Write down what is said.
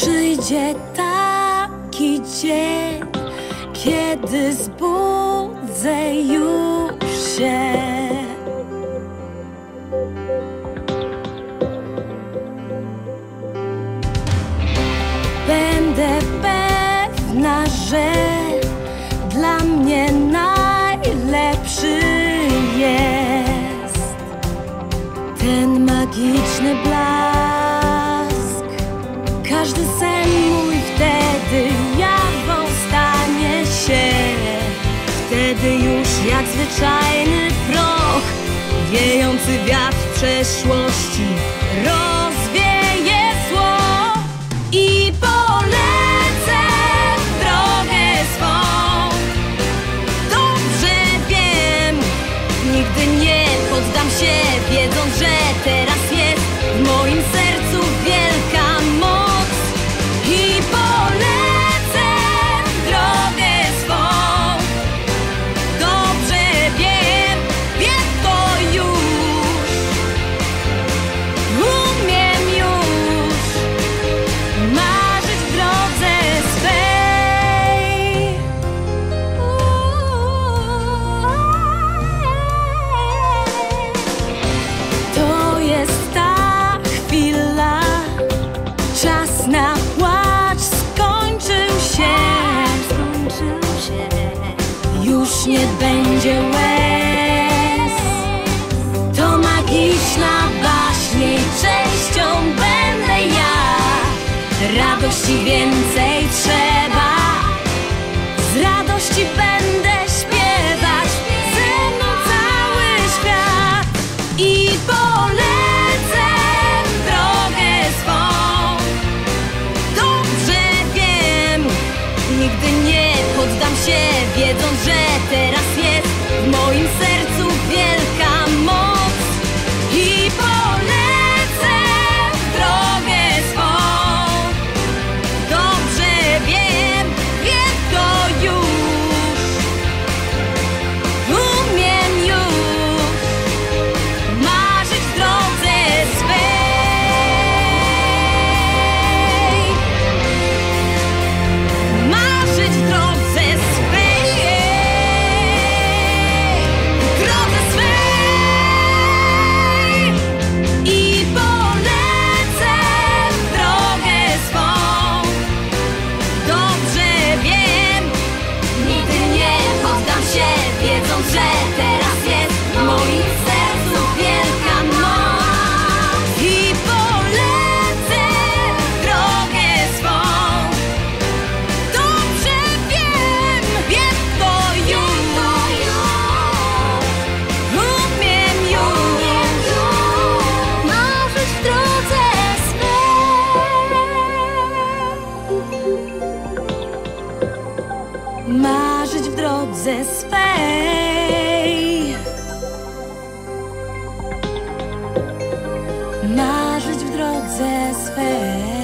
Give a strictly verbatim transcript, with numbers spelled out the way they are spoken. Przyjdzie taki dzień, kiedy zbudzę już się. Będę pewna, że dla mnie najlepszy jest ten magiczny blask. Każdy sen mój wtedy jawą stanie się. Wtedy już jak zwyczajny proch, wiejący wiatr przeszłości rozwieje zło. I polecę w drogę swą. Dobrze wiem, nigdy nie poddam się, wiedząc, że teraz jest w moim sercu wielka moc. I polecę w drogę swą. Dobrze wiem, wiem to już. Umiem już marzyć w drodze swej. To jest ta chwila, czas na płacz skończył się. Już nie będzie łez. To magiczna baśń, jej częścią będę ja. Radości więcej trzeba. Z radości będę śpiewać, ze mną cały świat. I polecę w drogę swą. Dobrze wiem, nigdy nie poddam się, wiedząc, że teraz jest w moim sercu wielka moc. I polecę w drogę swą. Dobrze wiem, wiem to już. Umiem już marzyć w drodze swej. Marzyć w drodze swej. W drodze swej. I polecę w drogę swą. Dobrze wiem, nigdy nie poddam się, wiedząc, że teraz jest w moim sercu wielka moc. I polecę w drogę swą. Dobrze wiem, wiem to już. Umiem już marzyć w drodze swej. Marzyć w drodze swej. Marzyć w drodze swej.